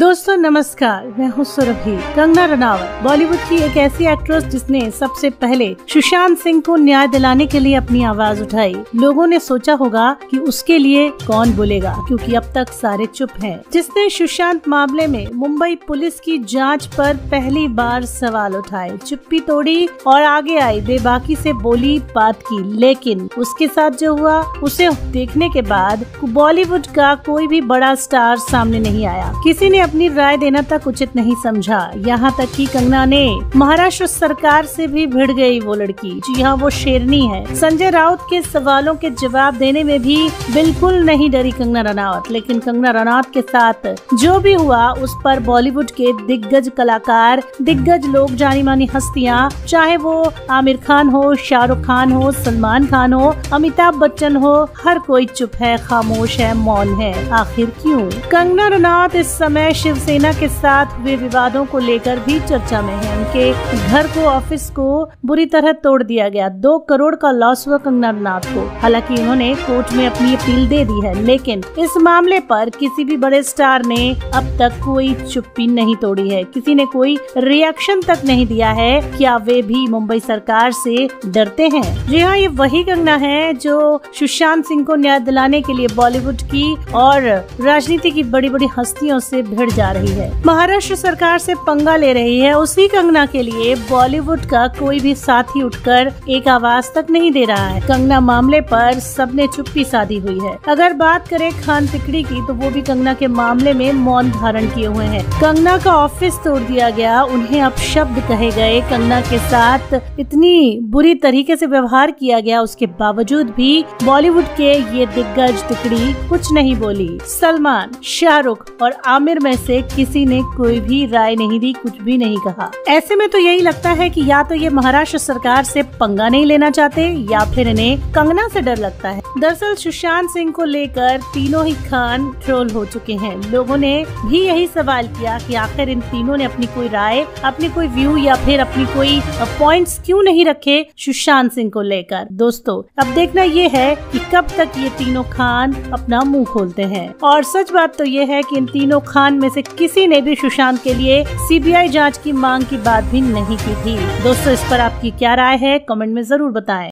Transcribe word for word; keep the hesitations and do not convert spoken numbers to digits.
दोस्तों नमस्कार, मैं हूँ सुरभि। कंगना रनौत बॉलीवुड की एक ऐसी एक्ट्रेस जिसने सबसे पहले सुशांत सिंह को न्याय दिलाने के लिए अपनी आवाज उठाई। लोगों ने सोचा होगा कि उसके लिए कौन बोलेगा, क्योंकि अब तक सारे चुप हैं। जिसने सुशांत मामले में मुंबई पुलिस की जांच पर पहली बार सवाल उठाए, चुप्पी तोड़ी और आगे आई, बेबाकी से बोली बात की। लेकिन उसके साथ जो हुआ उसे देखने के बाद बॉलीवुड का कोई भी बड़ा स्टार सामने नहीं आया। किसी ने अपनी राय देना तक उचित नहीं समझा। यहाँ तक कि कंगना ने महाराष्ट्र सरकार से भी भिड़ गई वो लड़की। जी हाँ, वो शेरनी है। संजय राउत के सवालों के जवाब देने में भी बिल्कुल नहीं डरी कंगना रनौत। लेकिन कंगना रनौत के साथ जो भी हुआ उस पर बॉलीवुड के दिग्गज कलाकार, दिग्गज लोग, जानी मानी हस्तियाँ, चाहे वो आमिर खान हो, शाहरुख खान हो, सलमान खान हो, अमिताभ बच्चन हो, हर कोई चुप है, खामोश है, मौन है। आखिर क्यों? कंगना रनौत इस समय शिवसेना के साथ वे विवादों को लेकर भी चर्चा में है। उनके घर को, ऑफिस को बुरी तरह तोड़ दिया गया। दो करोड़ का लॉस हुआ कंगना रनौत को। हालांकि उन्होंने कोर्ट में अपनी अपील दे दी है, लेकिन इस मामले पर किसी भी बड़े स्टार ने अब तक कोई चुप्पी नहीं तोड़ी है। किसी ने कोई रिएक्शन तक नहीं दिया है। क्या वे भी मुंबई सरकार से डरते हैं? जी हाँ, ये वही कंगना है जो सुशांत सिंह को न्याय दिलाने के लिए बॉलीवुड की और राजनीति की बड़ी बड़ी हस्तियों से भिड़ जा रही है, महाराष्ट्र सरकार से पंगा ले रही है। उसी कंगना के लिए बॉलीवुड का कोई भी साथी उठकर एक आवाज तक नहीं दे रहा है। कंगना मामले पर सबने चुप्पी साधी हुई है। अगर बात करें खान तिकड़ी की, तो वो भी कंगना के मामले में मौन धारण किए हुए हैं। कंगना का ऑफिस तोड़ दिया गया, उन्हें अपशब्द कहे गए, कंगना के साथ इतनी बुरी तरीके से व्यवहार किया गया, उसके बावजूद भी बॉलीवुड के ये दिग्गज तिकड़ी कुछ नहीं बोली। सलमान, शाहरुख और आमिर में से किसी ने कोई भी राय नहीं दी, कुछ भी नहीं कहा। ऐसे में तो यही लगता है कि या तो ये महाराष्ट्र सरकार से पंगा नहीं लेना चाहते, या फिर इन्हें कंगना से डर लगता है। दरअसल सुशांत सिंह को लेकर तीनों ही खान ट्रोल हो चुके हैं। लोगों ने भी यही सवाल किया कि आखिर इन तीनों ने अपनी कोई राय, अपने कोई व्यू या फिर अपनी कोई पॉइंट्स क्यों नहीं रखे सुशांत सिंह को लेकर। दोस्तों अब देखना ये है कि कब तक ये तीनों खान अपना मुंह खोलते हैं। और सच बात तो ये है कि इन तीनों खान में से किसी ने भी सुशांत के लिए सीबीआई जांच की मांग की बात भी नहीं की थी। दोस्तों इस पर आपकी क्या राय है, कमेंट में जरूर बताएं।